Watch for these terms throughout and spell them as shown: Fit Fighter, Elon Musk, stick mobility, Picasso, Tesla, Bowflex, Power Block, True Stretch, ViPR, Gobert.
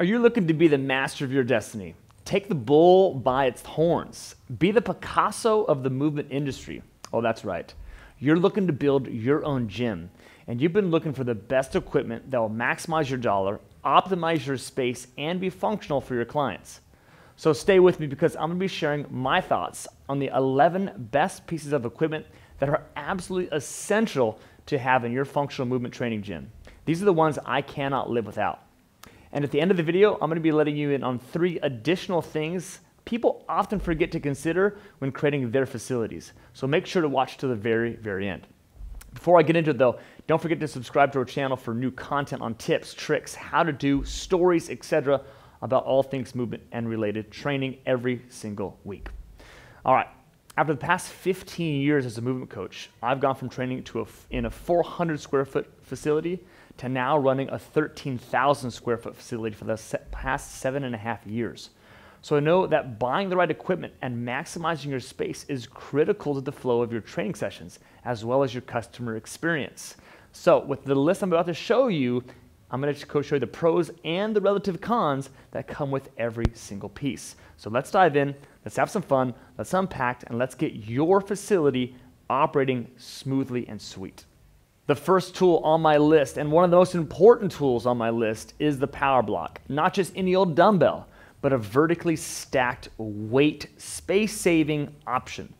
Are you looking to be the master of your destiny? Take the bull by its horns. Be the Picasso of the movement industry. Oh, that's right. You're looking to build your own gym, and you've been looking for the best equipment that will maximize your dollar, optimize your space, and be functional for your clients. So stay with me because I'm going to be sharing my thoughts on the 11 best pieces of equipment that are absolutely essential to have in your functional movement training gym. These are the ones I cannot live without. And at the end of the video, I'm going to be letting you in on 3 additional things people often forget to consider when creating their facilities. So make sure to watch to the very, very end. Before I get into it though, don't forget to subscribe to our channel for new content on tips, tricks, how to do, stories, etc. about all things movement and related training every single week. All right, after the past 15 years as a movement coach, I've gone from training in a 400 square foot facility to now running a 13,000 square foot facility for the past 7.5 years. So I know that buying the right equipment and maximizing your space is critical to the flow of your training sessions, as well as your customer experience. So with the list I'm about to show you, I'm going to show you the pros and the relative cons that come with every single piece. So let's dive in, let's have some fun, let's unpack, and let's get your facility operating smoothly and sweet. The first tool on my list, and one of the most important tools on my list, is the Power Block. Not just any old dumbbell, but a vertically stacked weight, space-saving option.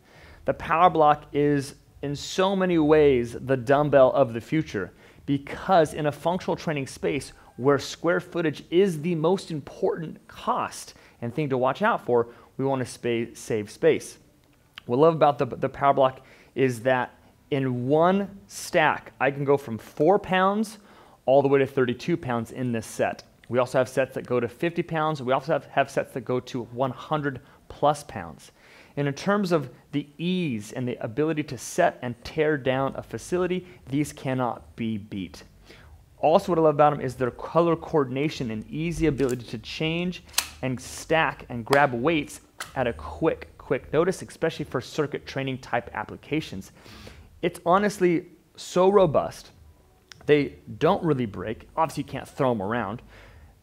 The Power Block is, in so many ways, the dumbbell of the future, because in a functional training space where square footage is the most important cost and thing to watch out for, we want to save space. What I love about the Power Block is that in one stack, I can go from 4 pounds all the way to 32 pounds in this set. We also have sets that go to 50 pounds. We also have sets that go to 100 plus pounds. And in terms of the ease and the ability to set and tear down a facility, these cannot be beat. Also, what I love about them is their color coordination and easy ability to change and stack and grab weights at a quick notice, especially for circuit training type applications. It's honestly so robust. They don't really break. Obviously, you can't throw them around.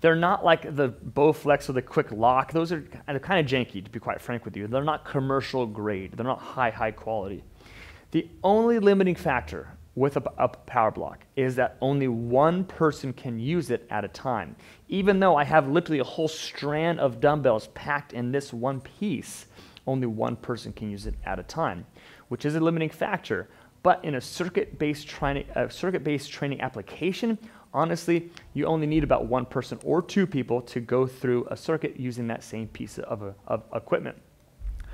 They're not like the Bowflex or the Quick Lock. Those are kind of janky, to be quite frank with you. They're not commercial grade. They're not high quality. The only limiting factor with a Power Block is that only one person can use it at a time. Even though I have literally a whole strand of dumbbells packed in this one piece, only one person can use it at a time, which is a limiting factor. But in a circuit-based training application, honestly, you only need about one person or two people to go through a circuit using that same piece of equipment.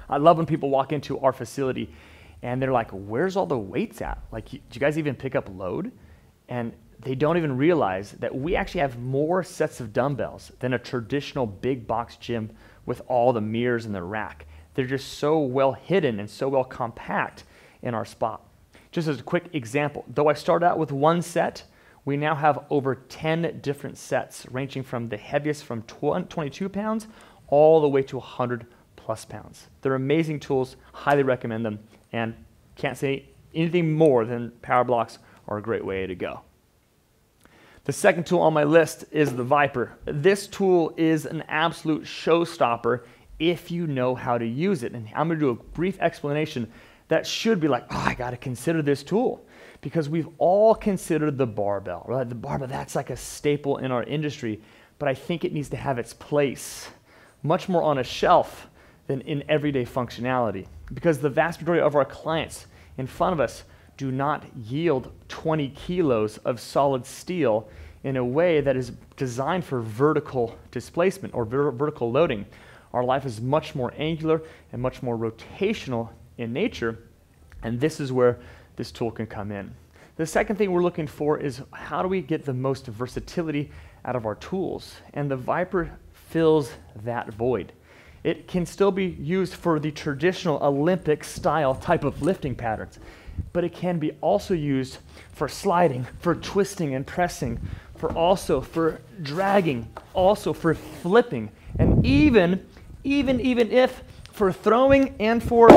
I love when people walk into our facility and they're like, where's all the weights at? Like, do you guys even pick up load? And they don't even realize that we actually have more sets of dumbbells than a traditional big box gym with all the mirrors in the rack. They're just so well hidden and so well compact in our spot. Just as a quick example, though I started out with one set, we now have over 10 different sets, ranging from the heaviest from 22 pounds all the way to 100 plus pounds. They're amazing tools, highly recommend them, and can't say anything more than Power Blocks are a great way to go. The second tool on my list is the ViPR. This tool is an absolute showstopper if you know how to use it. And I'm going to do a brief explanation that should be like, oh, I got to consider this tool, because we've all considered the barbell, right? The barbell, that's like a staple in our industry, but I think it needs to have its place much more on a shelf than in everyday functionality, because the vast majority of our clients in front of us do not yield 20 kilos of solid steel in a way that is designed for vertical displacement or vertical loading. Our life is much more angular and much more rotational in nature, and this is where this tool can come in. The second thing we're looking for is how do we get the most versatility out of our tools, and the ViPR fills that void. It can still be used for the traditional Olympic style type of lifting patterns, but it can be also used for sliding, for twisting and pressing, for also for dragging, also for flipping, and even if for throwing and for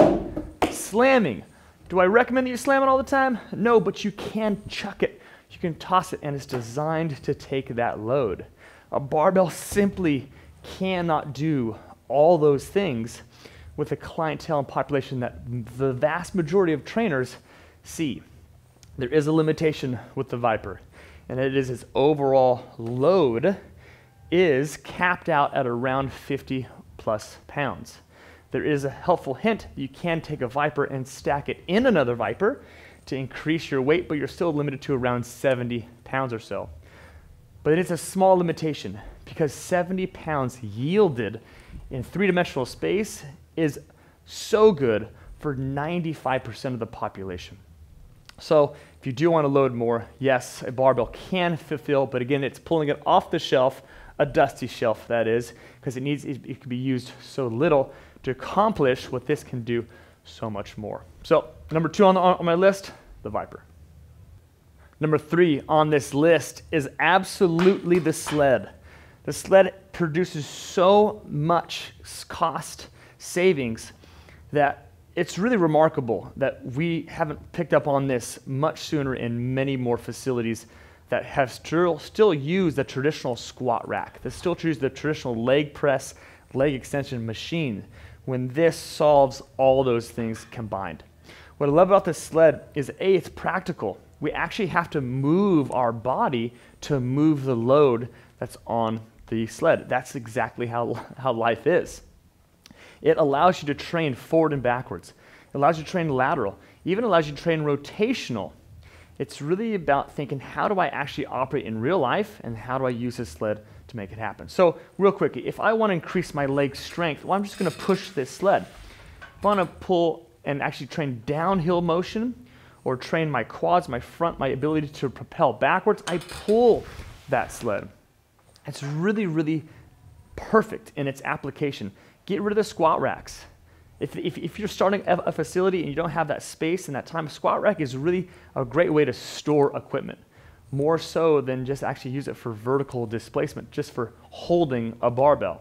slamming. Do I recommend that you slam it all the time? No, but you can chuck it. You can toss it, and it's designed to take that load. A barbell simply cannot do all those things with a clientele and population that the vast majority of trainers see. There is a limitation with the ViPR, and it is its overall load is capped out at around 50 plus pounds. There is a helpful hint. You can take a ViPR and stack it in another ViPR to increase your weight, but you're still limited to around 70 pounds or so. But it's a small limitation because 70 pounds yielded in three-dimensional space is so good for 95% of the population. So if you do want to load more, yes, a barbell can fulfill, but again, it's pulling it off the shelf, a dusty shelf that is, because it can be used so little to accomplish what this can do so much more. So number two on my list, the ViPR. Number three on this list is absolutely the sled. The sled produces so much cost savings that it's really remarkable that we haven't picked up on this much sooner in many more facilities that have still used the traditional squat rack, that still use the traditional leg press, leg extension machine, when this solves all those things combined. What I love about this sled is A, it's practical. We actually have to move our body to move the load that's on the sled. That's exactly how life is. It allows you to train forward and backwards. It allows you to train lateral. Even allows you to train rotational. It's really about thinking, how do I actually operate in real life, and how do I use this sled to make it happen? So real quickly, if I want to increase my leg strength, well, I'm just going to push this sled. If I want to pull and actually train downhill motion or train my quads, my front, my ability to propel backwards, I pull that sled. It's really, really perfect in its application. Get rid of the squat racks. If you're starting a facility and you don't have that space and that time, squat rack is really a great way to store equipment, more so than just actually use it for vertical displacement, just for holding a barbell,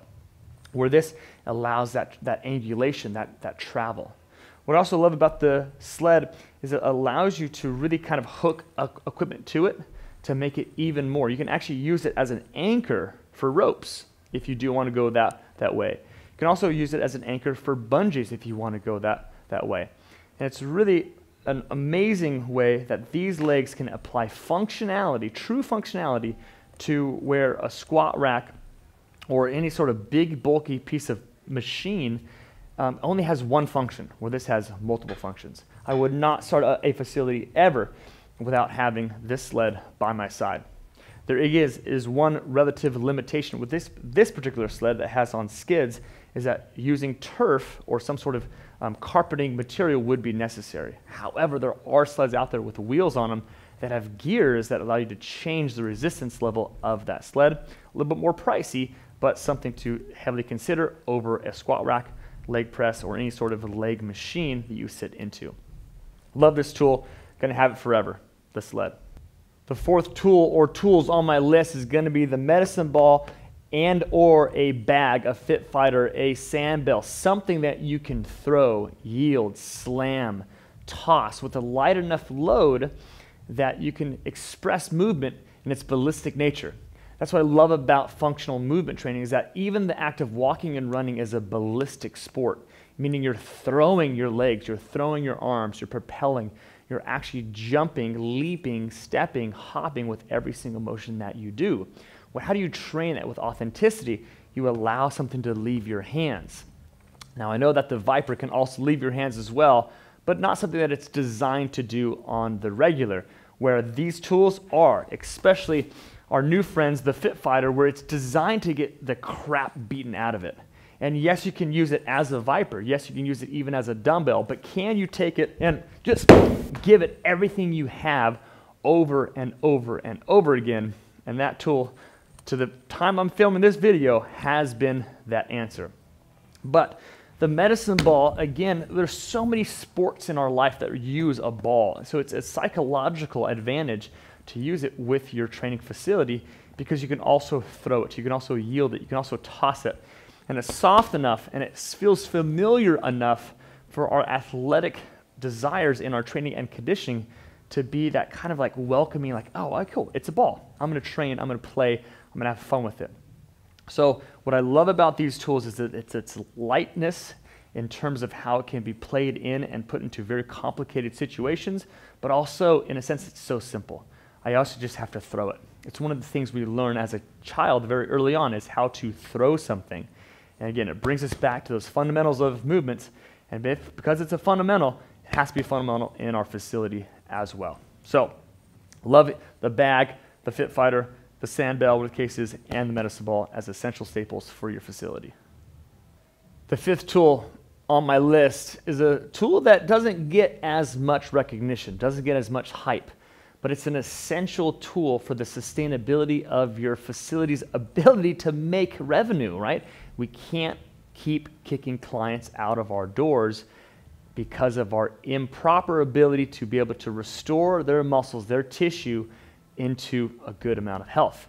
where this allows that angulation, that travel. What I also love about the sled is it allows you to really kind of hook equipment to it to make it even more. You can actually use it as an anchor for ropes if you do want to go that way. You can also use it as an anchor for bungees if you want to go that way. And it's really an amazing way that these legs can apply functionality, true functionality, to where a squat rack or any sort of big bulky piece of machine only has one function, where this has multiple functions. I would not start a facility ever without having this sled by my side. There is one relative limitation with this particular sled that has on skids, is that using turf or some sort of carpeting material would be necessary. However, there are sleds out there with wheels on them that have gears that allow you to change the resistance level of that sled. A little bit more pricey, but something to heavily consider over a squat rack, leg press, or any sort of leg machine that you sit into. Love this tool, gonna have it forever, the sled. The fourth tool or tools on my list is going to be the medicine ball and or a bag, a Fit Fighter, a sand bell, something that you can throw, yield, slam, toss with a light enough load that you can express movement in its ballistic nature. That's what I love about functional movement training, is that even the act of walking and running is a ballistic sport, meaning you're throwing your legs, you're throwing your arms, you're propelling. You're actually jumping, leaping, stepping, hopping with every single motion that you do. Well, how do you train it with authenticity? You allow something to leave your hands. Now, I know that the ViPR can also leave your hands as well, but not something that it's designed to do on the regular, where these tools are, especially our new friends, the Fit Fighter, where it's designed to get the crap beaten out of it. And yes, you can use it as a ViPR. Yes, you can use it even as a dumbbell, but can you take it and just give it everything you have over and over and over again? And that tool, to the time I'm filming this video, has been that answer. But the medicine ball, again, there's so many sports in our life that use a ball. So it's a psychological advantage to use it with your training facility, because you can also throw it, you can also yield it, you can also toss it. And it's soft enough and it feels familiar enough for our athletic desires in our training and conditioning to be that kind of like welcoming, like, oh, cool, it's a ball. I'm gonna train, I'm gonna play, I'm gonna have fun with it. So what I love about these tools is that it's lightness in terms of how it can be played in and put into very complicated situations, but also in a sense it's so simple. I also just have to throw it. It's one of the things we learn as a child very early on is how to throw something. And again, it brings us back to those fundamentals of movements. And because it's a fundamental, it has to be fundamental in our facility as well. So, love it, the bag, the Fit Fighter, the sandbell with cases, and the medicine ball as essential staples for your facility. The fifth tool on my list is a tool that doesn't get as much recognition, doesn't get as much hype, but it's an essential tool for the sustainability of your facility's ability to make revenue, right? We can't keep kicking clients out of our doors because of our improper ability to be able to restore their muscles, their tissue, into a good amount of health.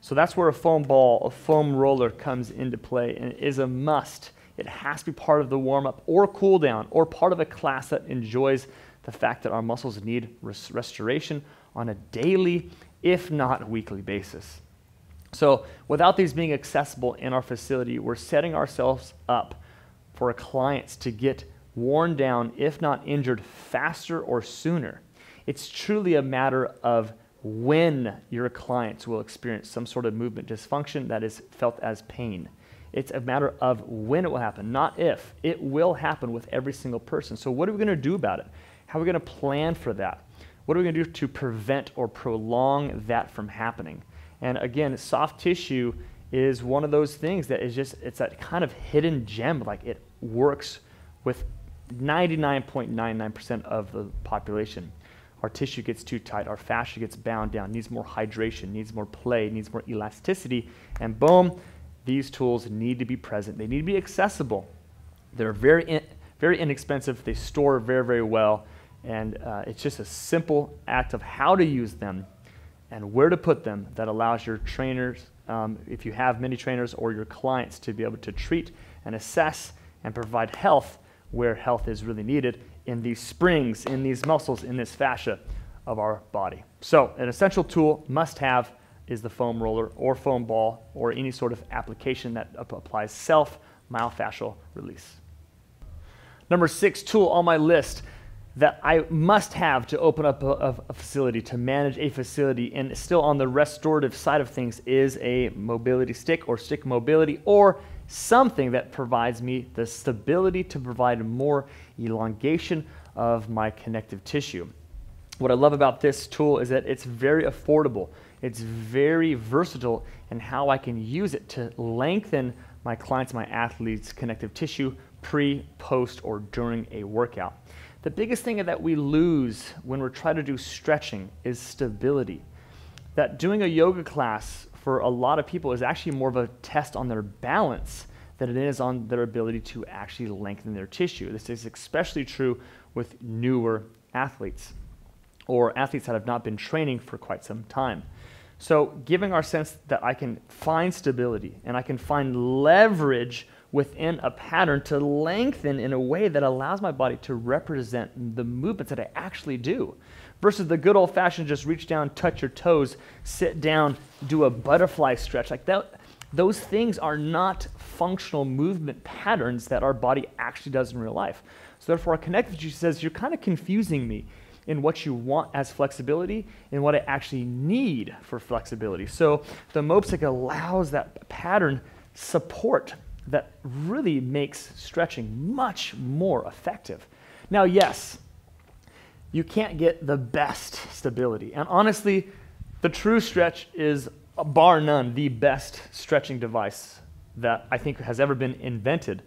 So that's where a foam ball, a foam roller comes into play and is a must. It has to be part of the warm-up or cool down or part of a class that enjoys the fact that our muscles need restoration on a daily, if not weekly basis. So without these being accessible in our facility, we're setting ourselves up for our clients to get worn down, if not injured, faster or sooner. It's truly a matter of when your clients will experience some sort of movement dysfunction that is felt as pain. It's a matter of when it will happen, not if. It will happen with every single person. So what are we gonna do about it? How are we gonna plan for that? What are we gonna do to prevent or prolong that from happening? And again, soft tissue is one of those things that is just, it's that kind of hidden gem, like it works with 99.99% of the population. Our tissue gets too tight, our fascia gets bound down, needs more hydration, needs more play, needs more elasticity, and boom, these tools need to be present. They need to be accessible. They're very inexpensive, they store very, very well, and it's just a simple act of how to use them and where to put them that allows your trainers, if you have many trainers or your clients, to be able to treat and assess and provide health where health is really needed in these springs, in these muscles, in this fascia of our body. So an essential tool must have is the foam roller or foam ball or any sort of application that applies self-myofascial release. Number 6 tool on my list that I must have to open up a facility, to manage a facility, and still on the restorative side of things, is a mobility stick or stick mobility or something that provides me the stability to provide more elongation of my connective tissue. What I love about this tool is that it's very affordable. It's very versatile in how I can use it to lengthen my clients, my athletes' connective tissue pre, post, or during a workout. The biggest thing that we lose when we're trying to do stretching is stability. That doing a yoga class for a lot of people is actually more of a test on their balance than it is on their ability to actually lengthen their tissue. This is especially true with newer athletes or athletes that have not been training for quite some time. So giving our sense that I can find stability and I can find leverage within a pattern to lengthen in a way that allows my body to represent the movements that I actually do, versus the good old-fashioned just reach down, touch your toes, sit down, do a butterfly stretch. Like that, those things are not functional movement patterns that our body actually does in real life. So therefore, our connective tissue says, you're kind of confusing me in what you want as flexibility and what I actually need for flexibility. So the Mopsic allows that pattern support that really makes stretching much more effective. Now, yes, you can't get the best stability. And honestly, the True Stretch is, bar none, the best stretching device that I think has ever been invented.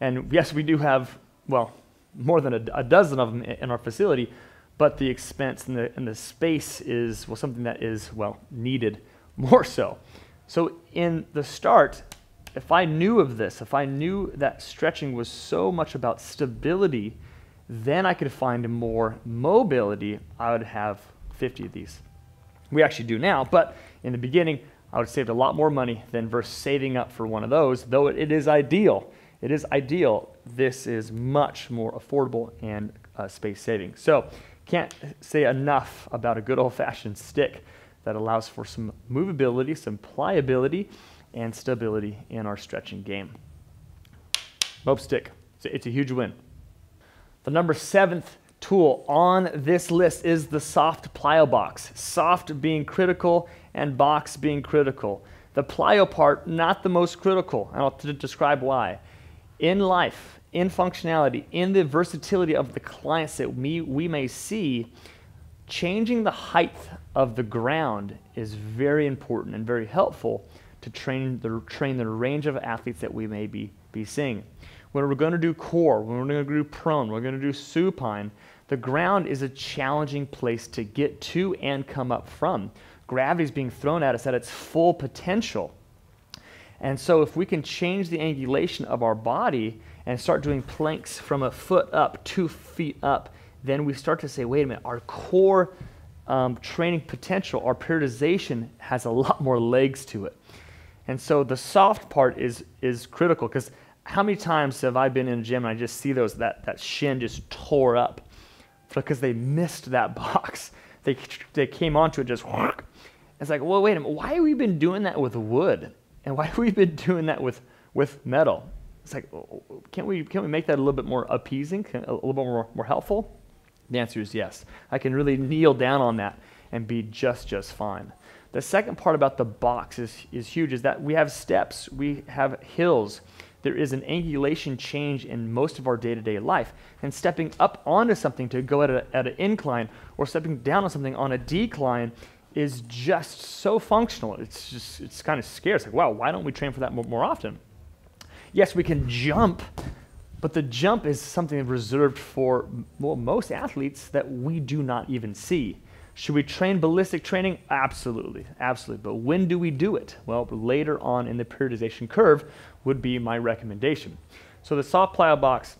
And yes, we do have, well, more than a dozen of them in our facility, but the expense and the space is, well, something that is, well, needed more so. So in the start, if I knew of this, if I knew that stretching was so much about stability, then I could find more mobility. I would have 50 of these. We actually do now, but in the beginning, I would have saved a lot more money than versus saving up for one of those, though it is ideal. It is ideal. This is much more affordable and space saving. So can't say enough about a good old-fashioned stick that allows for some movability, some pliability, and stability in our stretching game. Mob stick, it's a huge win. The number 7th tool on this list is the soft plyo box. Soft being critical and box being critical. The plyo part, not the most critical, and I'll describe why. In life, in functionality, in the versatility of the clients that we may see, changing the height of the ground is very important and very helpful to train the range of athletes that we may be seeing. When we're going to do core, when we're going to do prone, we're going to do supine, the ground is a challenging place to get to and come up from. Gravity is being thrown at us at its full potential. And so if we can change the angulation of our body and start doing planks from a foot up, 2 feet up, then we start to say, wait a minute, our core training potential, our periodization has a lot more legs to it. And so the soft part is critical, because how many times have I been in a gym and I just see those, that shin just tore up because they missed that box. They came onto it just, it's like, well, wait a minute, why have we been doing that with wood? And why have we been doing that with metal? It's like, can't we make that a little bit more appeasing, a little bit more helpful? The answer is yes. I can really kneel down on that and be just fine. The second part about the box is huge, is that we have steps, we have hills. There is an angulation change in most of our day-to-day life. And stepping up onto something to go at an incline, or stepping down on something on a decline, is just so functional. It's kind of scary. It's like, wow, why don't we train for that more often? Yes, we can jump, but the jump is something reserved for, well, most athletes that we do not even see. Should we train ballistic training? Absolutely, absolutely. But when do we do it? Well, later on in the periodization curve would be my recommendation. So the soft plyo box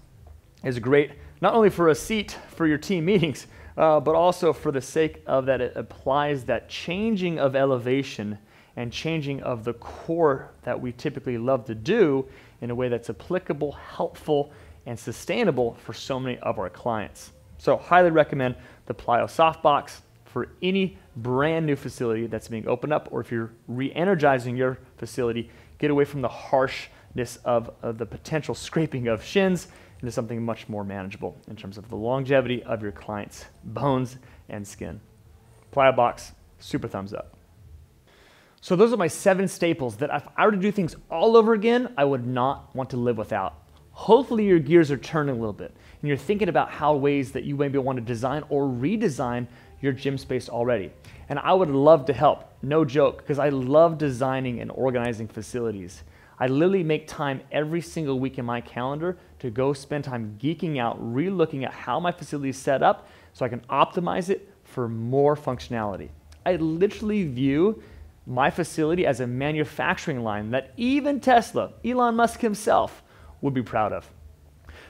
is great, not only for a seat for your team meetings, but also for the sake of that it applies that changing of elevation and changing of the core that we typically love to do in a way that's applicable, helpful, and sustainable for so many of our clients. So highly recommend the plyo soft box for any brand new facility that's being opened up, or if you're re-energizing your facility, get away from the harshness of the potential scraping of shins into something much more manageable in terms of the longevity of your client's bones and skin. Plyo box, super thumbs up. So those are my 7 staples that if I were to do things all over again, I would not want to live without. Hopefully your gears are turning a little bit and you're thinking about how ways that you maybe want to design or redesign your gym space already. And I would love to help, no joke, because I love designing and organizing facilities. I literally make time every single week in my calendar to go spend time geeking out, relooking at how my facility is set up so I can optimize it for more functionality. I literally view my facility as a manufacturing line that even Tesla, Elon Musk himself, would be proud of.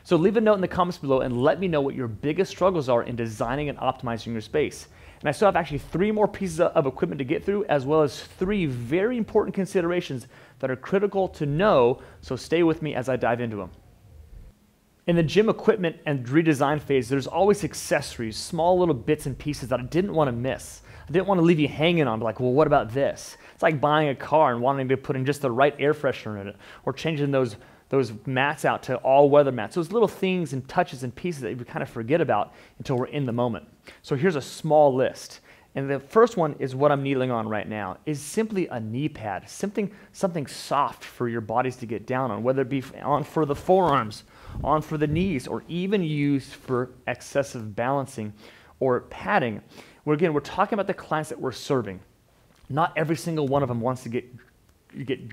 So leave a note in the comments below and let me know what your biggest struggles are in designing and optimizing your space. And I still have actually 3 more pieces of equipment to get through, as well as 3 very important considerations that are critical to know, so stay with me as I dive into them. In the gym equipment and redesign phase, there's always accessories, small little bits and pieces that I didn't want to miss. I didn't want to leave you hanging on, like, well, what about this? It's like buying a car and wanting to put in just the right air freshener in it, or changing those mats out to all-weather mats. Those little things and touches and pieces that we kind of forget about until we're in the moment. So here's a small list. And the first one is what I'm kneeling on right now, is simply a knee pad, something soft for your bodies to get down on, whether it be on for the forearms, on for the knees, or even used for excessive balancing or padding. Where again, we're talking about the clients that we're serving. Not every single one of them wants to get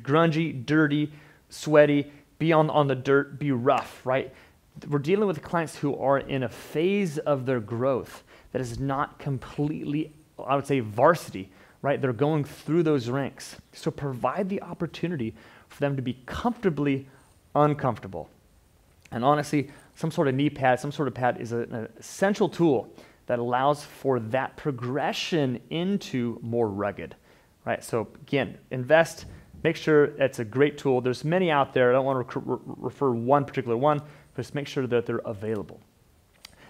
grungy, dirty, sweaty, be on the dirt, be rough, right? We're dealing with clients who are in a phase of their growth that is not completely, I would say, varsity, right? They're going through those ranks. So provide the opportunity for them to be comfortably uncomfortable. And honestly, some sort of knee pad, some sort of pad is an essential tool that allows for that progression into more rugged, right? So again, invest. Make sure it's a great tool. There's many out there. I don't want to refer one particular one, but just make sure that they're available.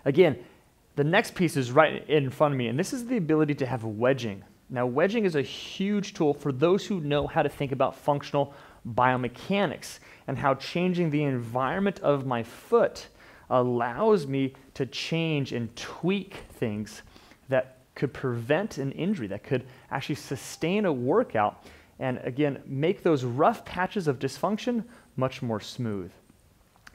Again, the next piece is right in front of me, and this is the ability to have wedging. Now, wedging is a huge tool for those who know how to think about functional biomechanics and how changing the environment of my foot allows me to change and tweak things that could prevent an injury, that could actually sustain a workout, and again, make those rough patches of dysfunction much more smooth.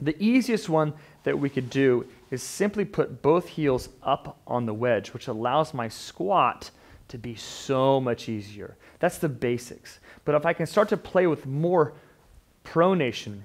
The easiest one that we could do is simply put both heels up on the wedge, which allows my squat to be so much easier. That's the basics. But if I can start to play with more pronation,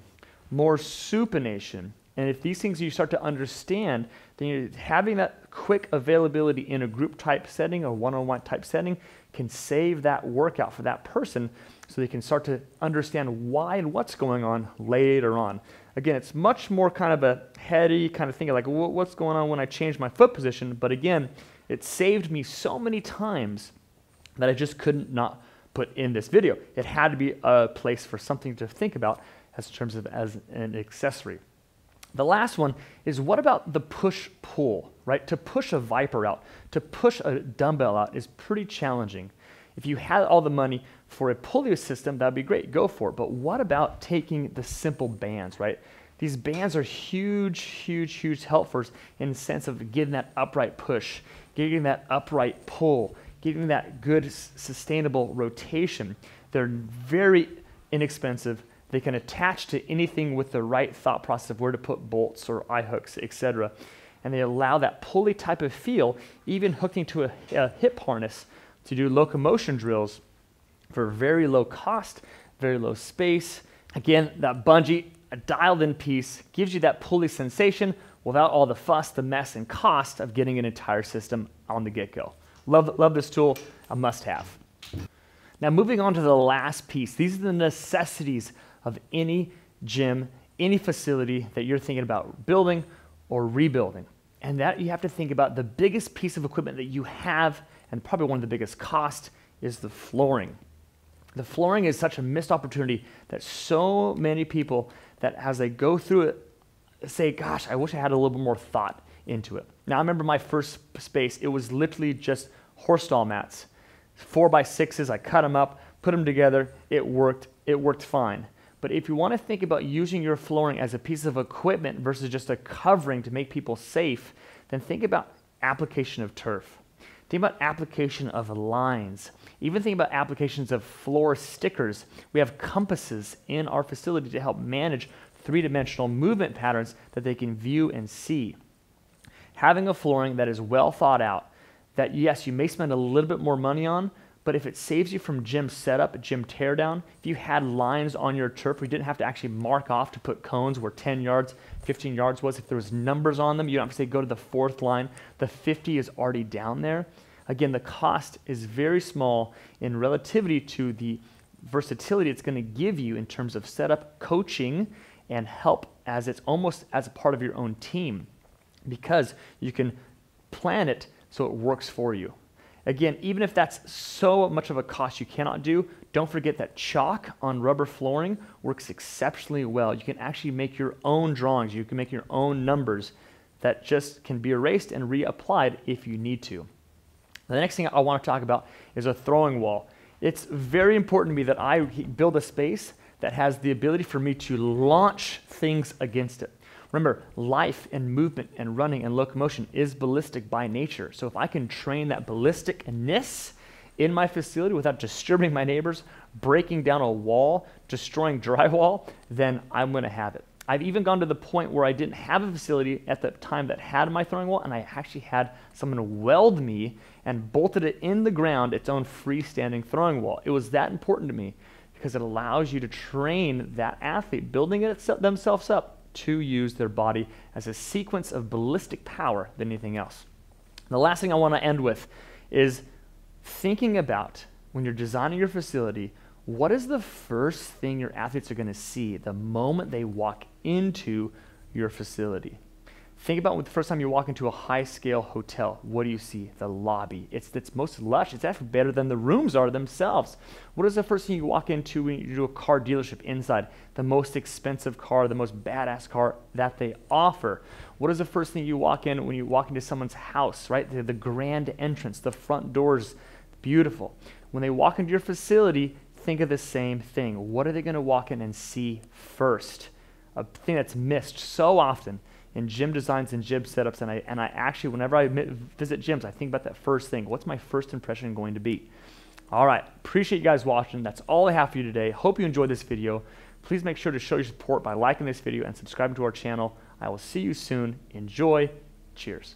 more supination, and if these things you start to understand, then having that quick availability in a group type setting, a one-on-one type setting, can save that workout for that person so they can start to understand why and what's going on later on. Again, it's much more kind of a heady kind of thing, like what's going on when I change my foot position? But again, it saved me so many times that I just couldn't not put in this video. It had to be a place for something to think about as in terms of as an accessory. The last one is, what about the push-pull, right? To push a ViPR out, to push a dumbbell out is pretty challenging. If you had all the money for a pulley system, that'd be great, go for it. But what about taking the simple bands, right? These bands are huge, huge, huge helpers in the sense of getting that upright push, getting that upright pull, getting that good sustainable rotation. They're very inexpensive. They can attach to anything with the right thought process of where to put bolts or eye hooks, etc. And they allow that pulley type of feel, even hooking to a hip harness to do locomotion drills for very low cost, very low space. Again, that bungee, a dialed in piece, gives you that pulley sensation without all the fuss, the mess, and cost of getting an entire system on the get-go. Love this tool, a must-have. Now moving on to the last piece, these are the necessities of any gym, any facility that you're thinking about building or rebuilding. And that you have to think about the biggest piece of equipment that you have, and probably one of the biggest costs, is the flooring. The flooring is such a missed opportunity that so many people, that as they go through it, say, gosh, I wish I had a little bit more thought into it. Now I remember my first space, it was literally just horse stall mats, 4x6s, I cut them up, put them together, it worked fine. But if you want to think about using your flooring as a piece of equipment versus just a covering to make people safe, then think about application of turf. Think about application of lines. Even think about applications of floor stickers. We have compasses in our facility to help manage three-dimensional movement patterns that they can view and see. Having a flooring that is well thought out, that yes, you may spend a little bit more money on, but if it saves you from gym setup, gym teardown, if you had lines on your turf, we didn't have to actually mark off to put cones where 10 yards, 15 yards was. If there was numbers on them, you don't have to say go to the fourth line. The 50 is already down there. Again, the cost is very small in relativity to the versatility it's gonna give you in terms of setup, coaching, and help, as it's almost as a part of your own team, because you can plan it so it works for you. Again, even if that's so much of a cost you cannot do, don't forget that chalk on rubber flooring works exceptionally well. You can actually make your own drawings. You can make your own numbers that just can be erased and reapplied if you need to. The next thing I want to talk about is a throwing wall. It's very important to me that I build a space that has the ability for me to launch things against it. Remember, life and movement and running and locomotion is ballistic by nature. So if I can train that ballisticness in my facility without disturbing my neighbors, breaking down a wall, destroying drywall, then I'm gonna have it. I've even gone to the point where I didn't have a facility at the time that had my throwing wall, and I actually had someone weld me and bolted it in the ground, its own freestanding throwing wall. It was that important to me because it allows you to train that athlete, building themselves up, to use their body as a sequence of ballistic power than anything else. The last thing I want to end with is thinking about, when you're designing your facility, what is the first thing your athletes are going to see the moment they walk into your facility? Think about the first time you walk into a high-scale hotel. What do you see? The lobby. It's most lush. It's actually better than the rooms are themselves. What is the first thing you walk into when you do a car dealership inside? The most expensive car, the most badass car that they offer. What is the first thing you walk in when you walk into someone's house, right? The grand entrance, the front doors, Beautiful. When they walk into your facility, think of the same thing. What are they going to walk in and see first? A thing that's missed so often in gym designs and gym setups, and I actually, whenever I visit gyms, I think about that first thing. What's my first impression going to be? All right, appreciate you guys watching. That's all I have for you today. Hope you enjoyed this video. Please make sure to show your support by liking this video and subscribing to our channel. I will see you soon. Enjoy. Cheers.